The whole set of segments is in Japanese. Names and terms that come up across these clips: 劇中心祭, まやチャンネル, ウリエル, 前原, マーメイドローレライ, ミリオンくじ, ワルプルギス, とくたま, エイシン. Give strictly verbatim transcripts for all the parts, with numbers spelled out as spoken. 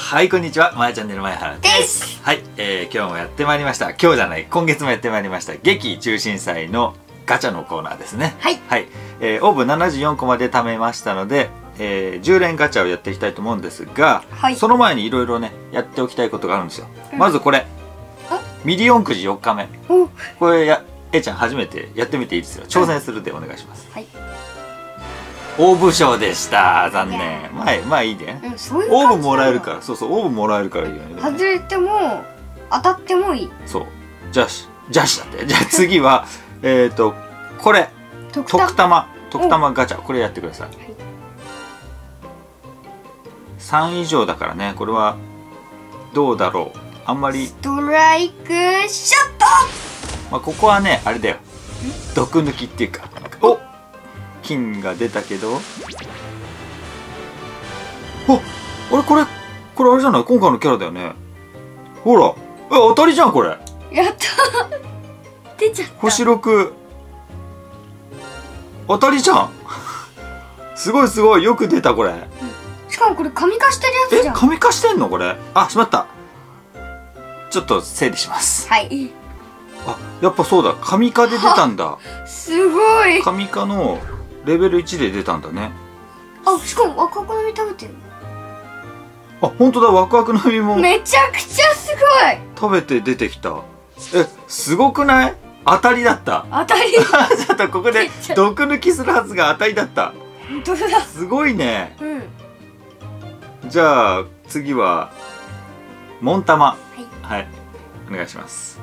はい、こんにちは。まやチャンネル前原です。はい、えー、今日もやってまいりました。今日じゃない、今月もやってまいりました。劇中心祭のガチャのコーナーですね。はい。はい、えー、オーブンななじゅうよんこまで貯めましたので、えー、じゅうれんガチャをやっていきたいと思うんですが、はい、その前にいろいろね、やっておきたいことがあるんですよ。うん、まずこれ、ミリオンくじよっかめ。これや、えー、ちゃん初めてやってみていいですよ。挑戦するでお願いします。はい。オーブ賞でした。残念。まあ、まあいいね。オーブもらえるから、そうそう、オーブもらえるからいいよね。外れても、当たってもいい。そう。じゃあ、じゃあしだって。じゃあ次は、えっと、これ。とくたま。とくたまガチャ。これやってください。さん以上だからね、これは、どうだろう。あんまり。ストライクショット！まあここはね、あれだよ。毒抜きっていうか。おっ！金が出たけど、あ、あれこれこれあれじゃない、今回のキャラだよね。ほら、え、当たりじゃんこれ。やった。出ちゃった。星ろく。当たりじゃん。すごいすごいよく出たこれ。うん、しかもこれ紙化してるやつじゃん。え、紙化してんのこれ？あ、しまった。ちょっと整理します。はい。あ、やっぱそうだ。紙化で出たんだ。すごい。紙化のレベルいちで出たんだね。あ、しかもワクワクの実食べてる。あ、本当だ、ワクワクの実もめちゃくちゃすごい食べて出てきた。え、すごくない？当たりだった。当たりちょっとここで毒抜きするはずが当たりだった。本当だ、すごいね。うん、じゃあ次はモンタマ。はい、はい、お願いします。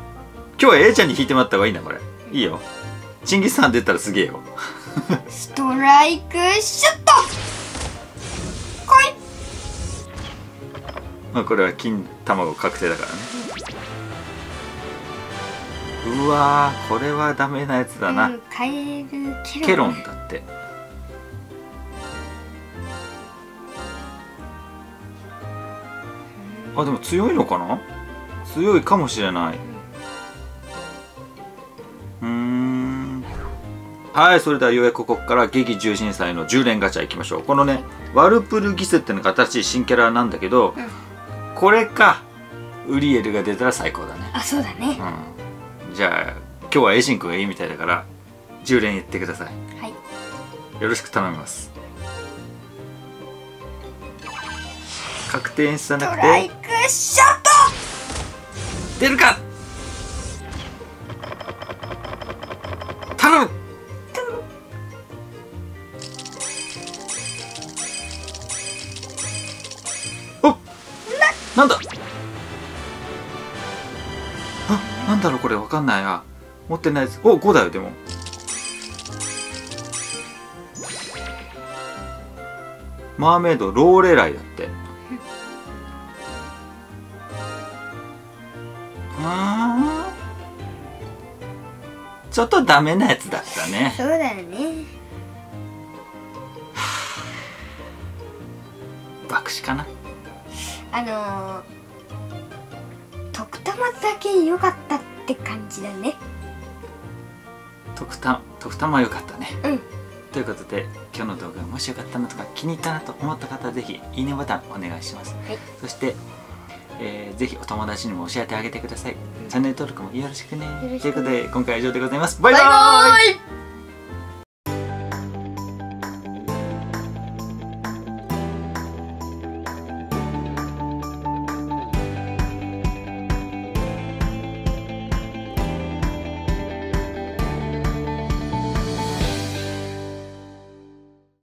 今日は A ちゃんに引いてもらった方がいいなこれ。いいよ、チンギスさん出たらすげえよ。ストライクシュット。来い。まあこれは金卵確定だからね。うん、うわー、これはダメなやつだな。うん、カエルケロン。ケロンだって。あ、でも強いのかな？強いかもしれない。はい、それではようやくここから劇中心祭のじゅうれんガチャいきましょう。このね、ワルプルギスっていうのが新しい新キャラなんだけど、うん、これかウリエルが出たら最高だね。あ、そうだね。うん、じゃあ今日はエイシン君がいいみたいだからじゅうれんいってください。はい、よろしく頼みます。確定演出じゃなくてドライクショット出るか、頼む。なんだ、あ、なんだろうこれ、わかんないな、持ってないです。お、ごだよ。でもマーメイドローレライだって。あー、ちょっとダメなやつだったね。そうだよね。爆死かな。あのー、徳玉だけ良かったって感じだね。徳玉、徳玉良かったね。うん、ということで今日の動画がもしよかったなとか気に入ったなと思った方はぜひいいねボタンお願いします。はい、そして、えー、ぜひお友達にも教えてあげてください。うん、チャンネル登録もよろしくね。ということで今回は以上でございます。バイバーイ。バイバーイ。